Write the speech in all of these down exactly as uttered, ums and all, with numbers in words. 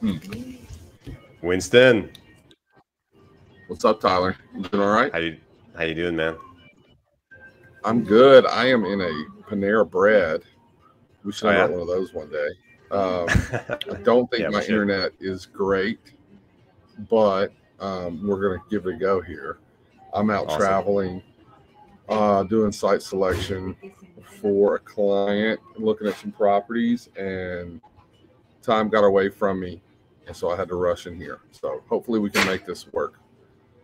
Hmm. Winston, what's up, Tyler? You doing all right? How you How you doing, man? I'm good. I am in a Panera Bread. We should oh, have yeah. one of those one day. Um, I don't think yeah, my internet is great, but um, we're going to give it a go here. I'm out awesome. traveling, uh, doing site selection for a client, looking at some properties, and time got away from me, and so I had to rush in here. So hopefully we can make this work.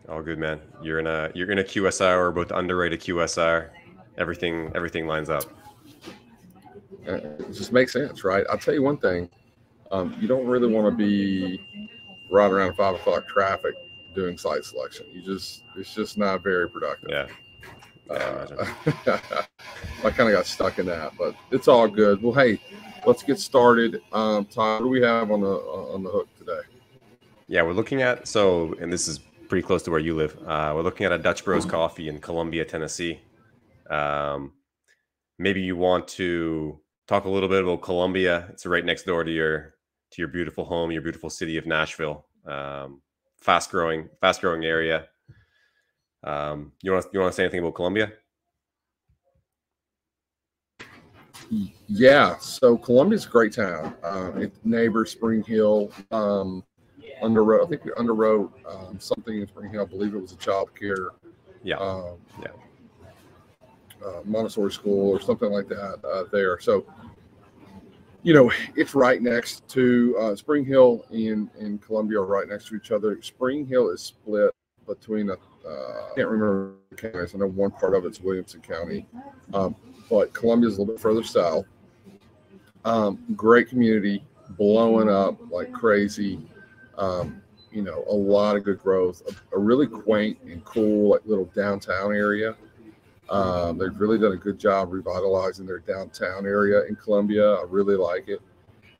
All good, man. You're in a you're in a Q S R, or both underrated Q S R. Everything everything lines up. It just makes sense, right? I'll tell you one thing. Um, you don't really want to be right around five o'clock traffic doing site selection. You just it's just not very productive. Yeah. yeah uh, I kind of got stuck in that, but it's all good. Well, hey, let's get started. Um, Todd, what do we have on the uh, on the hook today? Yeah, we're looking at so, and this is pretty close to where you live. Uh, we're looking at a Dutch Bros Coffee in Columbia, Tennessee. Um, maybe you want to talk a little bit about Columbia. It's right next door to your to your beautiful home, your beautiful city of Nashville. Um, fast growing, fast growing area. Um, you want you want to say anything about Columbia? Yeah. So Columbia's a great town. Uh, it neighbors Spring Hill. Um, Underwrote, I think we underwrote um, something in Spring Hill. I believe it was a child care, yeah, um, yeah, uh, Montessori school or something like that uh, there. So, you know, it's right next to uh, Spring Hill and in Columbia, are right next to each other. Spring Hill is split between a, uh, I can't remember the counties. I know one part of it's Williamson County, um, but Columbia is a little bit further south. Um, great community, blowing up like crazy. Um, you know, a lot of good growth, a, a really quaint and cool like little downtown area. Um, they've really done a good job revitalizing their downtown area in Columbia. I really like it.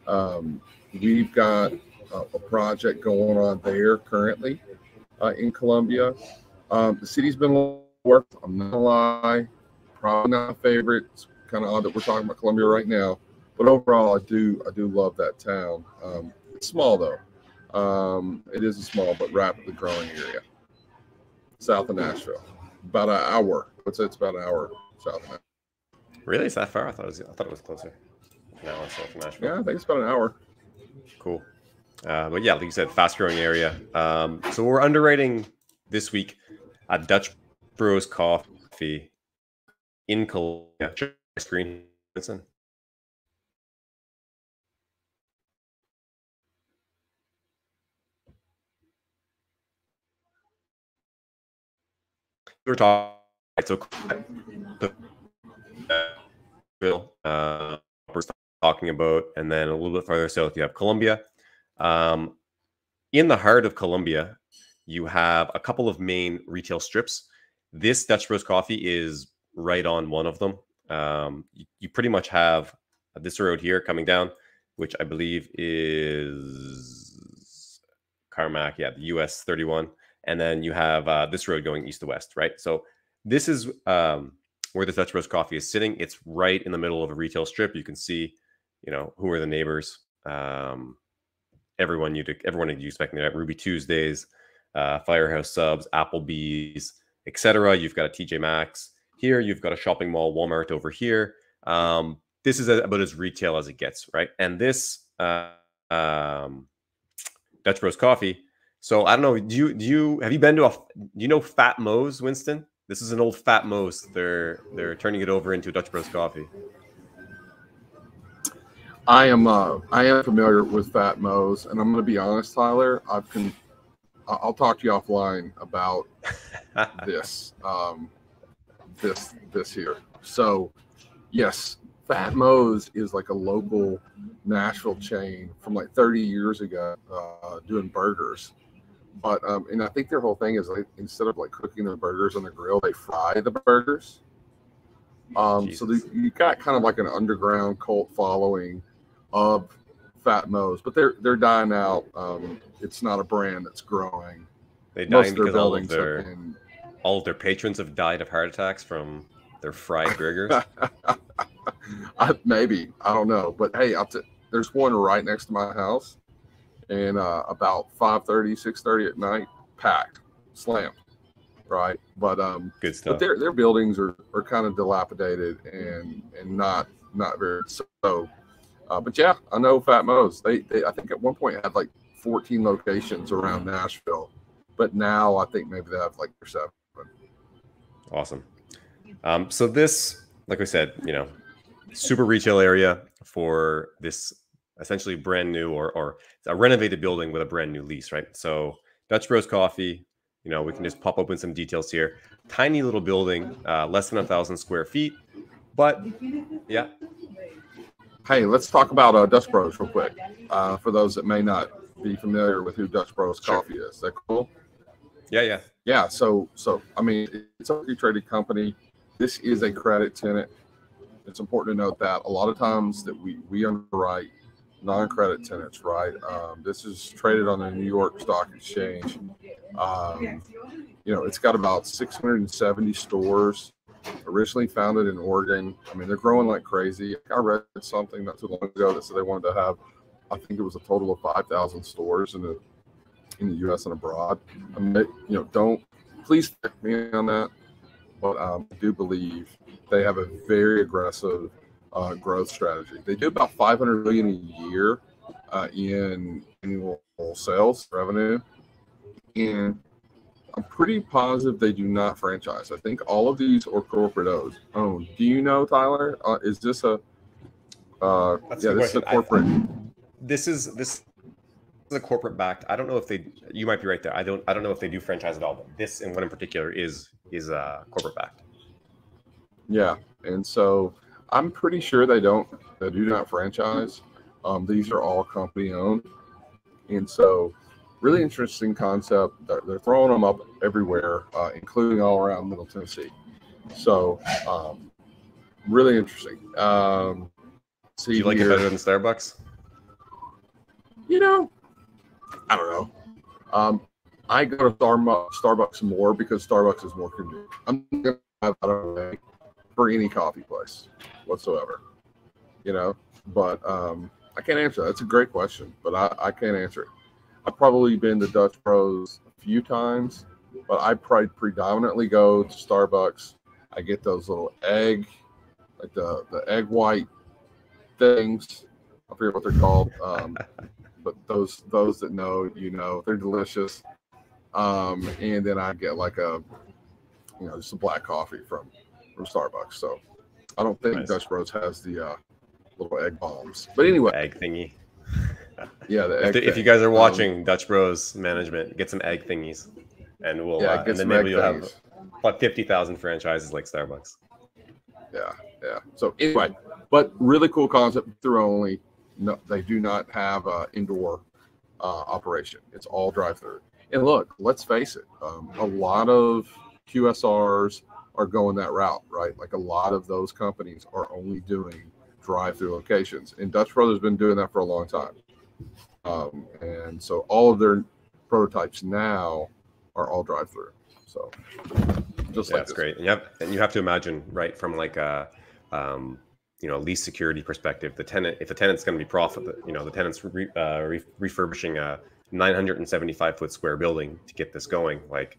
Um, we've got a, a project going on there currently uh, in Columbia. Um, the city's been a lot of work, I'm not gonna lie, probably not my favorite. It's kind of odd that we're talking about Columbia right now, but overall I do, I do love that town. Um, it's small though. Um, it is a small but rapidly growing area south of Nashville, about an hour. I'd say it's about an hour south of Nashville. Really? It's that far? I thought it was, I thought it was closer. An hour south of Nashville. Yeah, I think it's about an hour. Cool. Uh, but yeah, like you said, fast growing area. Um, so we're underwriting this week a Dutch Bros Coffee in Columbia. Screen. Listen. We're talking so uh, we're talking about, and then a little bit farther south you have Columbia. Um, in the heart of Columbia, you have a couple of main retail strips. This Dutch Bros Coffee is right on one of them. Um, you, you pretty much have this road here coming down, which I believe is Carmack, yeah, the U S thirty-one. And then you have uh, this road going east to west, right? So this is um, where the Dutch Bros Coffee is sitting. It's right in the middle of a retail strip. You can see, you know, who are the neighbors. Um, everyone you everyone you expect that Ruby Tuesdays, uh, Firehouse Subs, Applebee's, et cetera. You've got a T J Maxx here. You've got a shopping mall, Walmart over here. Um, this is about as retail as it gets, right? And this uh, um, Dutch Bros Coffee. So I don't know. Do you do you have you been to a? Do you know Fat Mo's, Winston? This is an old Fat Mo's. They're they're turning it over into Dutch Bros Coffee. I am uh, I am familiar with Fat Mo's, and I'm going to be honest, Tyler. I've con I'll talk to you offline about this um, this this here. So yes, Fat Mo's is like a local Nashville chain from like thirty years ago, uh, doing burgers. But um, and I think their whole thing is like instead of like cooking the burgers on the grill, they fry the burgers. Um, so they, you got kind of like an underground cult following of Fat Mo's, but they're they're dying out. Um, it's not a brand that's growing. They dying because all of their in, all of their patrons have died of heart attacks from their fried burgers. I, maybe I don't know, but hey, I'll t there's one right next to my house. and uh, about five thirty, six thirty at night, packed, slammed, right? But um, good stuff. But their their buildings are, are kind of dilapidated and and not not very so. Uh, but yeah, I know Fat Mo's. They they I think at one point had like fourteen locations around Nashville, but now I think maybe they have like seven. Awesome. Um, so this, like we said, you know, super retail area for this essentially brand new or or a renovated building with a brand new lease, right? So Dutch Bros Coffee, you know, we can just pop open some details here. Tiny little building, uh, less than a thousand square feet, but yeah. Hey, let's talk about uh, Dutch Bros real quick. Uh, for those that may not be familiar with who Dutch Bros Coffee is, is that cool? Yeah, yeah, yeah. So, so I mean, it's a traded company. This is a credit tenant. It's important to note that a lot of times that we we underwrite non-credit tenants, right? Um, this is traded on the New York Stock Exchange. Um, you know, it's got about six hundred seventy stores. Originally founded in Oregon. I mean, they're growing like crazy. I read something not too long ago that said they wanted to have, I think it was a total of five thousand stores in the in the U S and abroad. I mean, they, you know, don't please check me on that, but um, I do believe they have a very aggressive uh, growth strategy. They do about five hundred million a year uh, in annual sales revenue, and I'm pretty positive they do not franchise. I think all of these are corporate owned. Oh, do you know, Tyler? Uh, is this a uh, yeah? A this question. is a corporate. I, this is this is a corporate backed. I don't know if they. You might be right there. I don't. I don't know if they do franchise at all. But this and one in particular is is uh, corporate backed. Yeah, and so I'm pretty sure they don't. They do not franchise. Um, these are all company owned, and so. Really interesting concept. They're, they're throwing them up everywhere, uh, including all around Middle Tennessee. So, um, really interesting. Um, see, do you like here, it better than Starbucks? You know, I don't know. Um, I go to Starbucks more because Starbucks is more convenient. I'm not going to drive out of my way for any coffee place whatsoever, you know. But um, I can't answer that. That's a great question, but I, I can't answer it. I've probably been to Dutch Bros a few times, but I probably predominantly go to Starbucks. I get those little egg, like the, the egg white things. I forget what they're called, um, but those those that know, you know, they're delicious. Um, and then I get like a, you know, just a black coffee from, from Starbucks. So I don't think nice. Dutch Bros has the uh, little egg bombs. But anyway. Egg thingy. Yeah, the egg if, the, if you guys are watching um, Dutch Bros management, get some egg thingies, and we'll yeah, uh, and then maybe you'll have like fifty thousand franchises like Starbucks. Yeah, yeah. So anyway, but really cool concept. They're only no, they do not have an indoor uh, operation. It's all drive-through. And look, let's face it, um, a lot of Q S Rs are going that route, right? Like a lot of those companies are only doing drive-through locations, and Dutch Bros has been doing that for a long time. Um, and so all of their prototypes now are all drive-through. So just yeah, like that's this. great. And you, have, and you have to imagine, right, from like a um, you know lease security perspective, the tenant, if the tenant's going to be profit, you know, the tenant's re, uh, re, refurbishing a nine hundred seventy-five foot square building to get this going. Like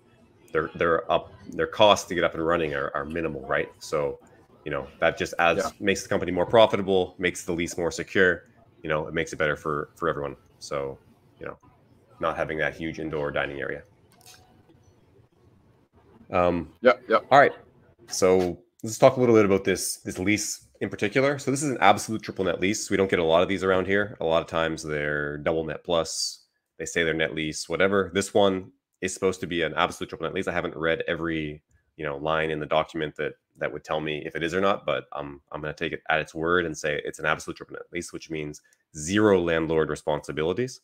they're they're up, their costs to get up and running are, are minimal, right? So you know that just adds yeah. makes the company more profitable, makes the lease more secure. You know, it makes it better for, for everyone. So, you know, not having that huge indoor dining area. Um, yep, yep. All right. So let's talk a little bit about this, this lease in particular. So this is an absolute triple net lease. We don't get a lot of these around here. A lot of times they're double net plus. They say they're net lease, whatever. This one is supposed to be an absolute triple net lease. I haven't read every, you know, line in the document that that would tell me if it is or not, but um, I'm going to take it at its word and say it's an absolute triple net lease, which means zero landlord responsibilities.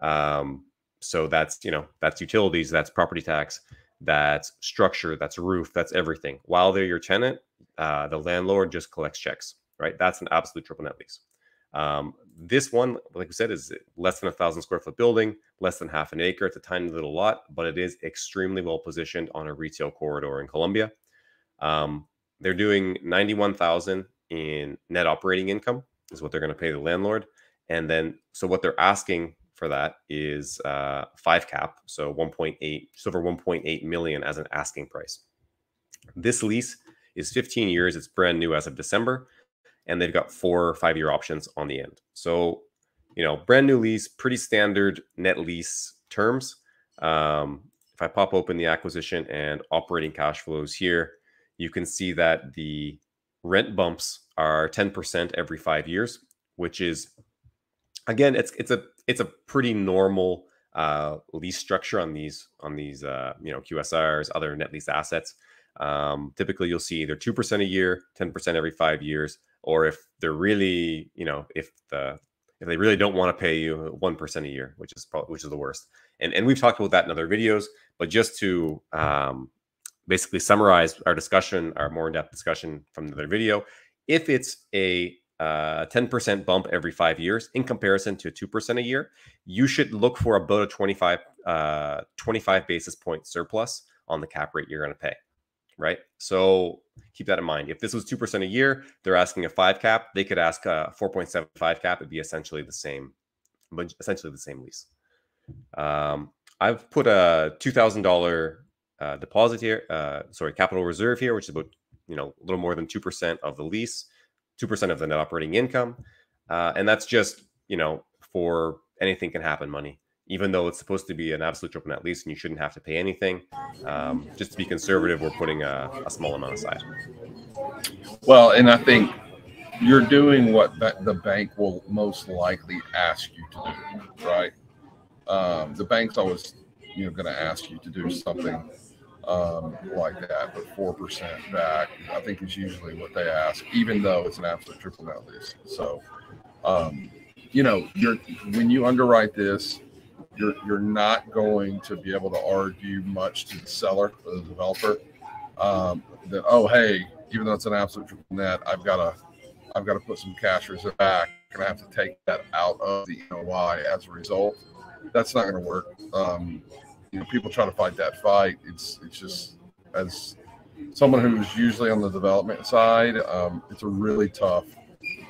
Um, so that's, you know, that's utilities, that's property tax, that's structure, that's roof, that's everything. While they're your tenant, uh, the landlord just collects checks, right? That's an absolute triple net lease. Um, this one, like we said, is less than a thousand square foot building, less than half an acre. It's a tiny little lot, but it is extremely well positioned on a retail corridor in Columbia. Um, They're doing ninety-one thousand dollars in net operating income is what they're going to pay the landlord. And then, so what they're asking for that is uh, five cap, so one point eight, just over one point eight million as an asking price. This lease is fifteen years. It's brand new as of December, and they've got four or five year options on the end. So, you know, brand new lease, pretty standard net lease terms. Um, if I pop open the acquisition and operating cash flows here, you can see that the rent bumps are ten percent every five years, which is, again, it's it's a it's a pretty normal uh, lease structure on these on these uh, you know, Q S Rs, other net lease assets. Um, typically, you'll see either two percent a year, ten percent every five years, or if they're really, you know, if the if they really don't want to pay you, one percent a year, which is probably, which is the worst. And and we've talked about that in other videos, but just to um, basically summarize our discussion, our more in-depth discussion from the other video, if it's a uh, ten percent bump every five years in comparison to two percent a year, you should look for about a twenty-five, uh, twenty-five basis point surplus on the cap rate you're going to pay. Right. So keep that in mind. If this was two percent a year, they're asking a five cap. They could ask a four point seven five cap. It'd be essentially the same, essentially the same lease. Um, I've put a two thousand dollar uh, deposit here, uh, sorry, capital reserve here, which is about, you know, a little more than two percent of the lease, two percent of the net operating income. Uh, and that's just, you know, for anything can happen money. Even though it's supposed to be an absolute triple net lease and you shouldn't have to pay anything, um, just to be conservative, we're putting a, a small amount aside. Well, and I think you're doing what the bank will most likely ask you to do, right? Um, the bank's always, you know, going to ask you to do something um, like that, but four percent back, I think, is usually what they ask, even though it's an absolute triple net lease. So, um, you know, you're when you underwrite this. You're, you're not going to be able to argue much to the seller or the developer um, that, oh, hey, even though it's an absolute triple net, I've got to I've got to put some cash reserve back, and I have to take that out of the N O I as a result. That's not going to work. Um, you know, people try to fight that fight. It's it's just, as someone who's usually on the development side, um, it's a really tough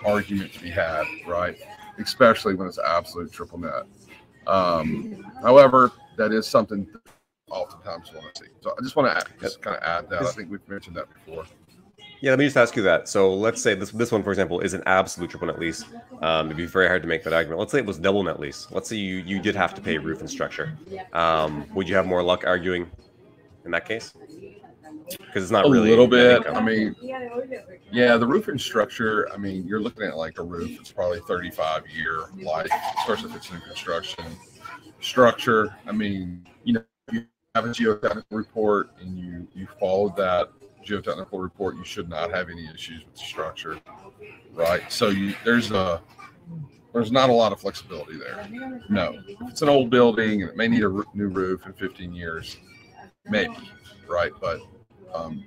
argument to be had, right? Especially when it's absolute triple net. Um, however, that is something oftentimes want to see. So I just want to add, just kind of add that. I think we've mentioned that before. Yeah, let me just ask you that. So let's say this this one, for example, is an absolute triple net lease. Um, it'd be very hard to make that argument. Let's say it was double net lease. Let's say you you did have to pay roof and structure. Um, would you have more luck arguing in that case? Because it's not a really a little bit. I mean, yeah, the roof and structure. I mean, you're looking at like a roof. It's probably thirty-five year life, especially if it's new construction. Structure. I mean, you know, if you have a geotechnical report and you you followed that geotechnical report, you should not have any issues with the structure, right? So you, there's a there's not a lot of flexibility there. No, if it's an old building and it may need a new roof in fifteen years, maybe, right? But Um,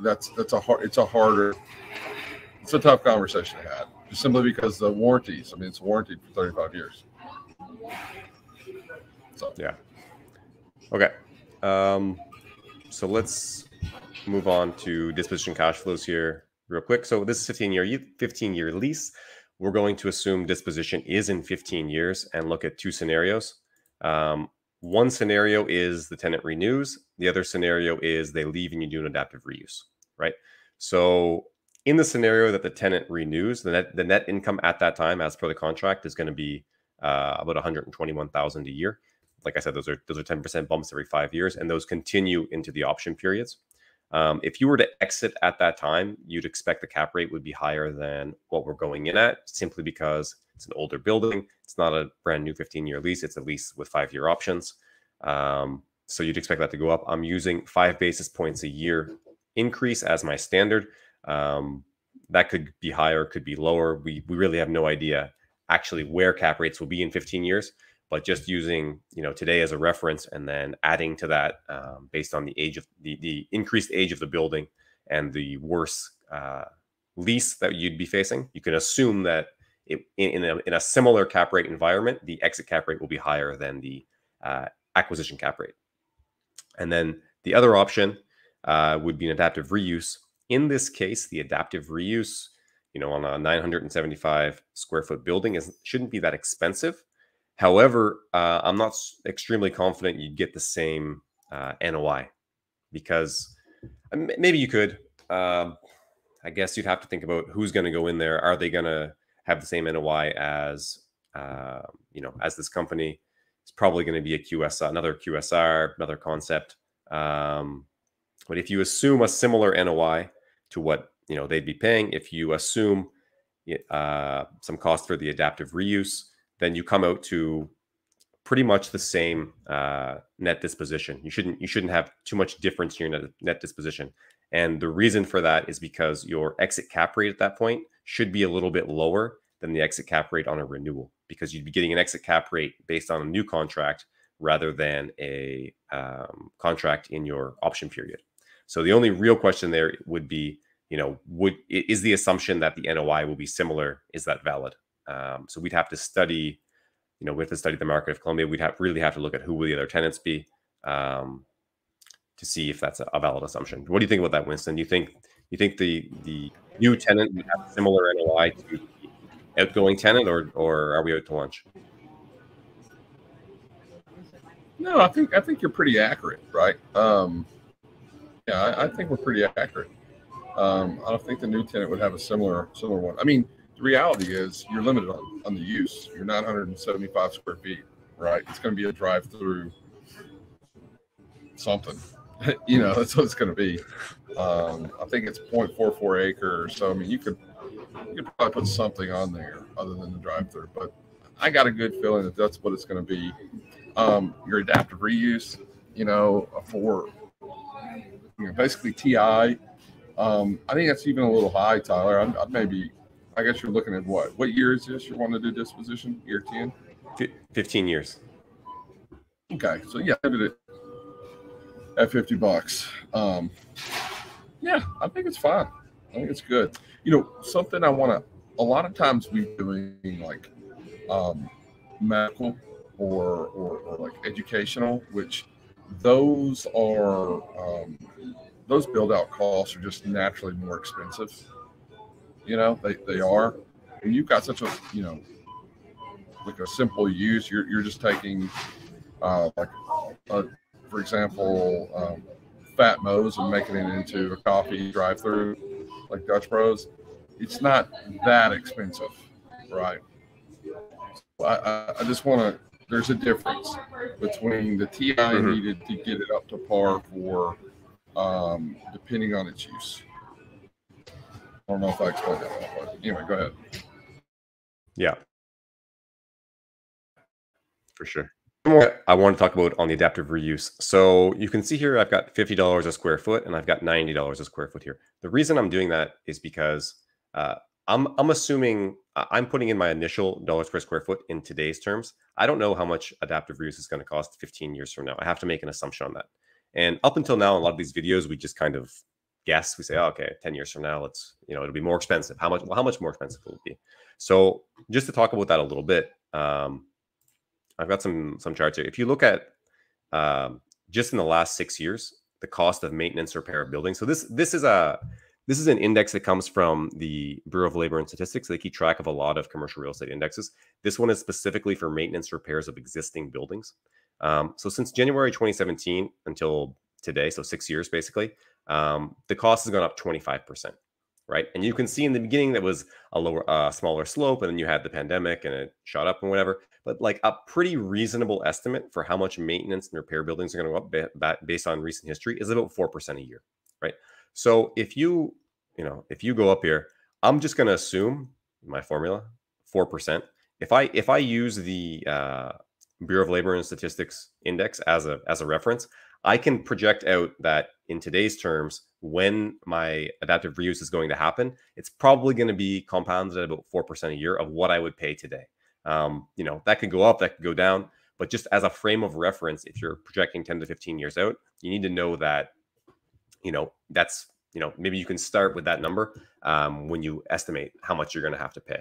that's that's a hard, it's a harder, it's a tough conversation to have, just simply because the warranties. I mean, it's warranted for thirty-five years. So yeah, okay. Um, so let's move on to disposition cash flows here real quick. So this is fifteen year lease. We're going to assume disposition is in fifteen years and look at two scenarios. Um, One scenario is the tenant renews. The other scenario is they leave and you do an adaptive reuse, right? So in the scenario that the tenant renews, the net, the net income at that time, as per the contract, is going to be uh, about one hundred twenty-one thousand dollars a year. Like I said, those are those are ten percent bumps every five years, and those continue into the option periods. Um, if you were to exit at that time, you'd expect the cap rate would be higher than what we're going in at, simply because it's an older building. It's not a brand new fifteen year lease. It's a lease with five year options. Um, so you'd expect that to go up. I'm using five basis points a year increase as my standard. Um, that could be higher, could be lower. We, we really have no idea actually where cap rates will be in fifteen years, but just using, you know, today as a reference and then adding to that um, based on the age of the, the increased age of the building and the worse uh, lease that you'd be facing, you can assume that It, in, in, a, in a similar cap rate environment, the exit cap rate will be higher than the uh, acquisition cap rate. And then the other option uh, would be an adaptive reuse. In this case, the adaptive reuse, you know, on a nine hundred seventy-five square foot building is shouldn't be that expensive. However, uh, I'm not extremely confident you'd get the same uh, N O I, because maybe you could. Uh, I guess you'd have to think about who's going to go in there. Are they going to have the same N O I as uh, you know, as this company? It's probably going to be a Q S R, another Q S R, another concept. Um, but if you assume a similar N O I to what you know they'd be paying, if you assume uh, some cost for the adaptive reuse, then you come out to pretty much the same uh, net disposition. You shouldn't you shouldn't have too much difference in your net, net disposition. And the reason for that is because your exit cap rate at that point should be a little bit lower than the exit cap rate on a renewal, because you'd be getting an exit cap rate based on a new contract rather than a um, contract in your option period. So the only real question there would be, you know, would is the assumption that the N O I will be similar, is that valid? Um, so we'd have to study, you know, we have to study the market of Columbia. We'd have really have to look at who will the other tenants be um, to see if that's a, a valid assumption. What do you think about that, Winston? You think you think the the new tenant would have a similar N O I to the outgoing tenant, or or are we out to lunch? No, I think I think you're pretty accurate, right? Um, yeah, I, I think we're pretty accurate. Um, I don't think the new tenant would have a similar similar one. I mean, reality is you're limited on, on the use. You're nine hundred seventy-five square feet, right? It's going to be a drive-through something. You know, that's what it's going to be. Um, I think it's zero point four four acre. So I mean, you could you could probably put something on there other than the drive-through. But I got a good feeling that that's what it's going to be. Um, your adaptive reuse, you know, for you know, basically T I. Um, I think that's even a little high, Tyler. I, I maybe. I guess you're looking at what? What year is this? You're wanting to do disposition? Year ten? fifteen years. Okay. So, yeah, I did it at fifty bucks. Um, yeah, I think it's fine. I think it's good. You know, something I want to, a lot of times we're doing like um, medical or, or, or like educational, which those are, um, those build out costs are just naturally more expensive. You know, they, they are. And you've got such a, you know, like a simple use. You're, you're just taking, uh, like, a, for example, um, Fat Mo's and making it into a coffee drive-through like Dutch Bros. It's not that expensive, right? I, I, I just want to, there's a difference between the T I mm-hmm. needed to get it up to par for, um, depending on its use. I don't know if I explained that well, but anyway, go ahead. Yeah, for sure. I want to talk about on the adaptive reuse. So you can see here, I've got fifty dollars a square foot and I've got ninety dollars a square foot here. The reason I'm doing that is because uh, I'm, I'm assuming I'm putting in my initial dollars per square foot in today's terms. I don't know how much adaptive reuse is going to cost fifteen years from now. I have to make an assumption on that. And up until now, a lot of these videos, we just kind of guess. We say, oh, okay, ten years from now, let's, you know, it'll be more expensive. How much, well, how much more expensive will it be? So just to talk about that a little bit, um, I've got some, some charts here. If you look at um, just in the last six years, the cost of maintenance, repair of buildings. So this, this is a, this is an index that comes from the Bureau of Labor and Statistics. They keep track of a lot of commercial real estate indexes. This one is specifically for maintenance repairs of existing buildings. Um, so since January twenty seventeen until today, so six years basically, um, the cost has gone up twenty-five percent, right? And you can see in the beginning that was a lower, uh, smaller slope, and then you had the pandemic and it shot up and whatever, but like a pretty reasonable estimate for how much maintenance and repair buildings are going to go up based on recent history is about four percent a year, right? So if you, you know, if you go up here, I'm just going to assume my formula, four percent. If I, if I use the, uh, Bureau of Labor and Statistics index as a, as a reference, I can project out that in today's terms, when my adaptive reuse is going to happen, it's probably going to be compounded at about four percent a year of what I would pay today. Um, you know, that could go up, that could go down, but just as a frame of reference, if you're projecting ten to fifteen years out, you need to know that, you know, that's, you know, maybe you can start with that number um, when you estimate how much you're going to have to pay.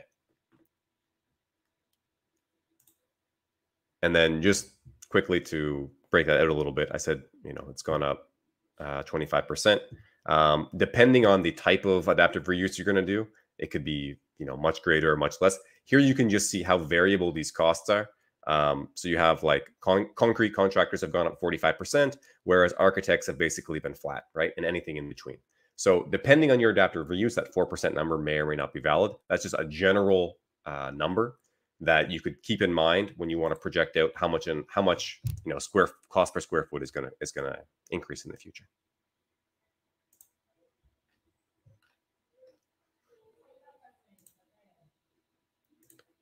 And then just quickly to break that out a little bit. I said, you know, it's gone up uh, twenty-five percent. Um, depending on the type of adaptive reuse you're going to do, it could be, you know, much greater or much less. Here you can just see how variable these costs are. Um, so you have like con concrete contractors have gone up forty-five percent, whereas architects have basically been flat, right? And anything in between. So depending on your adaptive reuse, that four percent number may or may not be valid. That's just a general uh, number that you could keep in mind when you want to project out how much and how much, you know, square cost per square foot is going to is going to increase in the future.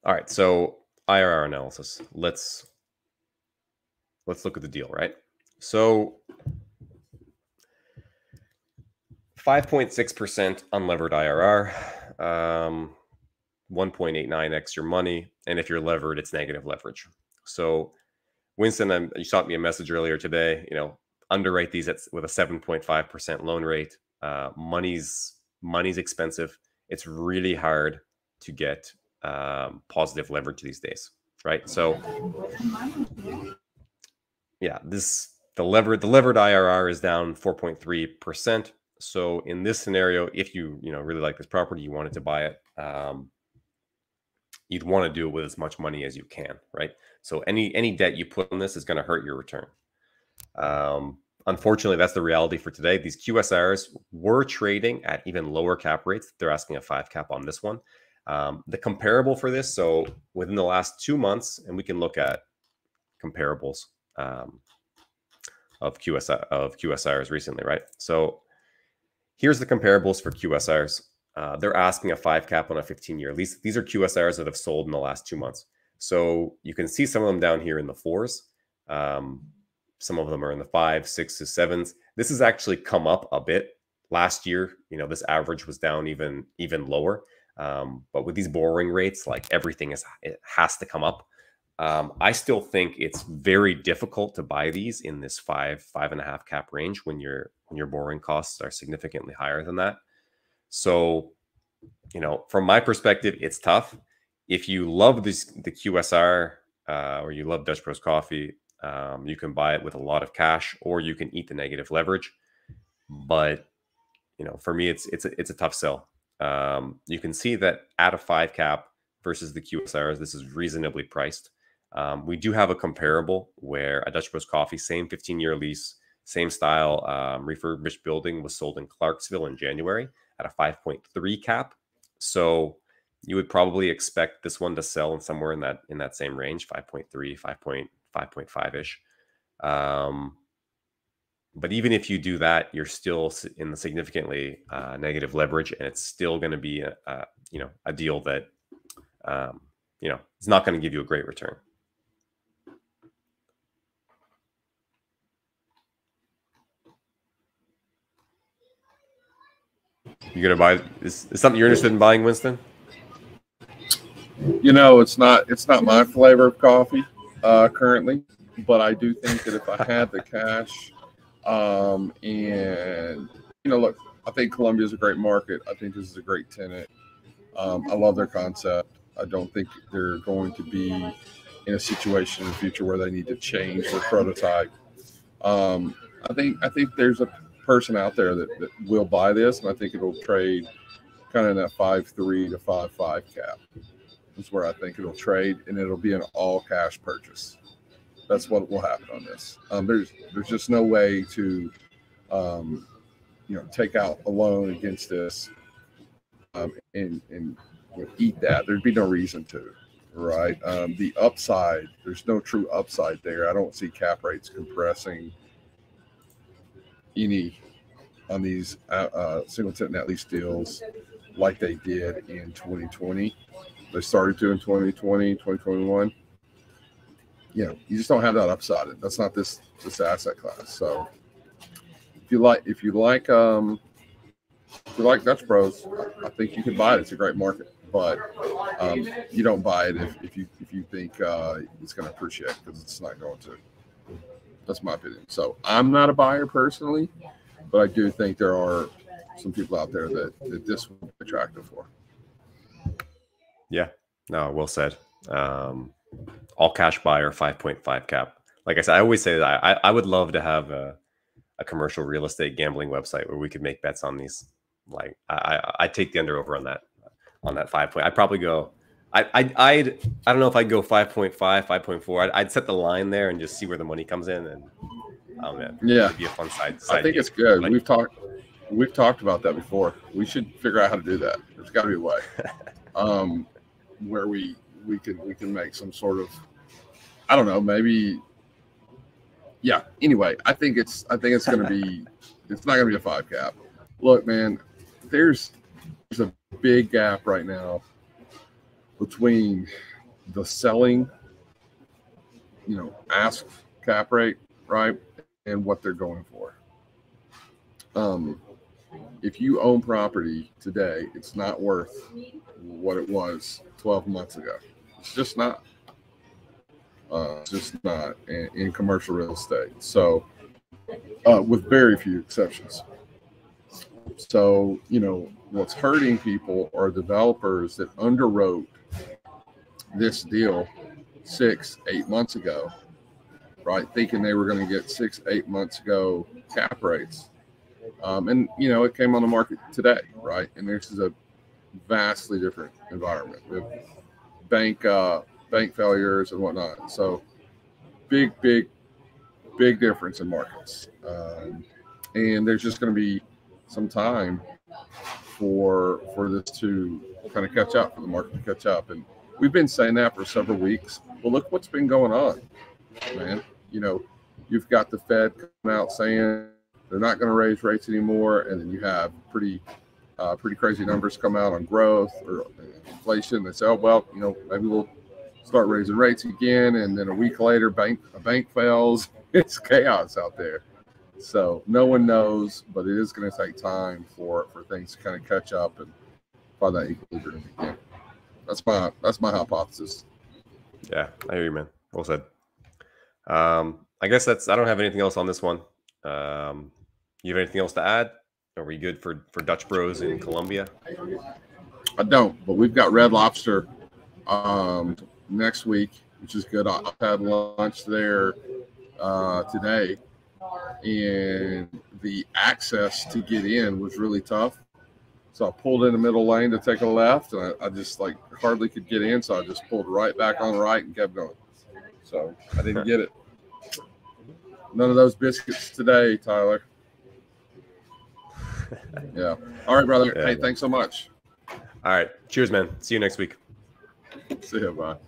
All right, so I R R analysis. Let's let's look at the deal, right? So five point six percent unlevered I R R, um, one point eight nine x your money, and if you're levered, it's negative leverage. So, Winston, I'm, you shot me a message earlier today. You know, underwrite these at, with a seven point five percent loan rate. Uh, money's money's expensive. It's really hard to get um, positive leverage these days, right? So, yeah, this the levered the levered I R R is down four point three percent. So in this scenario, if you you know really like this property, you wanted to buy it. Um, you'd want to do it with as much money as you can, right? So any any debt you put on this is going to hurt your return. Um, unfortunately, that's the reality for today. These Q S Rs were trading at even lower cap rates. They're asking a five cap on this one. Um, the comparable for this, so within the last two months, and we can look at comparables um, of Q S R of Q S Rs recently, right? So here's the comparables for Q S Rs. Uh, they're asking a five cap on a fifteen year lease. These are Q S Rs that have sold in the last two months. So you can see some of them down here in the fours. Um, some of them are in the fives, sixes, sevens. This has actually come up a bit. Last year, you know, this average was down even, even lower. Um, but with these borrowing rates, like everything is, it has to come up. Um, I still think it's very difficult to buy these in this five, five and a half cap range when your when your borrowing costs are significantly higher than that. So, you know, from my perspective, it's tough. If you love this, the Q S R uh, or you love Dutch Bros Coffee, um, you can buy it with a lot of cash, or you can eat the negative leverage. But, you know, for me, it's it's a, it's a tough sell. Um, you can see that at a five cap versus the Q S Rs, this is reasonably priced. Um, we do have a comparable where a Dutch Bros Coffee, same fifteen year lease, same style um, refurbished building, was sold in Clarksville in January at a five point three cap. So you would probably expect this one to sell in somewhere in that in that same range, five point three, five point five ish. Um, but even if you do that, you're still in the significantly uh, negative leverage, and it's still going to be a, a you know a deal that um, you know it's not going to give you a great return. You're going to buy, is, is something you're interested in buying, Winston? You know, it's not, it's not my flavor of coffee uh, currently, but I do think that if I had the cash um, and, you know, look, I think Columbia is a great market. I think this is a great tenant. Um, I love their concept. I don't think they're going to be in a situation in the future where they need to change their prototype. Um, I think, I think there's a person out there that, that will buy this, and I think it'll trade kind of in that five three to five five cap. That's where I think it'll trade, and it'll be an all cash purchase. That's what will happen on this. Um, there's there's just no way to um, you know take out a loan against this um, and and eat that. There'd be no reason to, right? Um, the upside, there's no true upside there. I don't see cap rates compressing any on these uh, uh, single tenant net lease deals like they did in twenty twenty. They started to in twenty twenty, twenty twenty-one. You know, you just don't have that upside. That's not this this asset class. So if you like, if you like, um, if you like Dutch Bros, I think you can buy it. It's a great market, but um, you don't buy it if, if you if you think uh, it's going to appreciate, because it's not going to. That's my opinion. So I'm not a buyer personally, but I do think there are some people out there that, that this would be attractive for. Yeah, no, well said. Um, all cash buyer, five point five cap. Like I said, I always say that I, I would love to have a, a commercial real estate gambling website where we could make bets on these. Like I, I, I take the under over on that, on that five point. I probably go, I, I, I'd, I don't know if I'd go five point five, five point four. I'd, I'd set the line there and just see where the money comes in. And um, yeah, yeah. It'd be a fun side. side I think it's good. Like, we've talked, we've talked about that before. We should figure out how to do that. There's gotta be a way um, where we, we could, we can make some sort of, I don't know, maybe. Yeah. Anyway, I think it's, I think it's going to be, it's not going to be a five cap. Look, man, there's, there's a big gap right now between the selling, you know, ask cap rate, right, and what they're going for. Um, if you own property today, it's not worth what it was twelve months ago. It's just not. Uh, just not in, in commercial real estate. So, uh, with very few exceptions. So, you know, what's hurting people are developers that underwrote this deal six, eight months ago, right? Thinking they were going to get six, eight months ago cap rates. Um, and, you know, it came on the market today, right? And this is a vastly different environment with bank, uh, bank failures and whatnot. So big, big, big difference in markets. Um, and there's just going to be some time for for this to kind of catch up, for the market to catch up. And we've been saying that for several weeks. Well, look what's been going on, man. You know, you've got the Fed coming out saying they're not going to raise rates anymore, and then you have pretty uh, pretty crazy numbers come out on growth or inflation. They say, oh, well, you know, maybe we'll start raising rates again. And then a week later, bank a bank fails. It's chaos out there. So no one knows, but it is going to take time for, for things to kind of catch up and find that equilibrium again. That's my that's my hypothesis. Yeah, I hear you, man. Well said. Um, I guess that's I don't have anything else on this one. Um, you have anything else to add? Are we good for for Dutch Bros in Columbia? I don't, but we've got Red Lobster um, next week, which is good. I, I had lunch there uh, today. And the access to get in was really tough, so I pulled in the middle lane to take a left, and I, I just like hardly could get in, so I just pulled right back on right and kept going. So I didn't get it. None of those biscuits today, Tyler. Yeah. All right, brother. Yeah, hey, man. Thanks so much. All right. Cheers, man. See you next week. See you. Bye.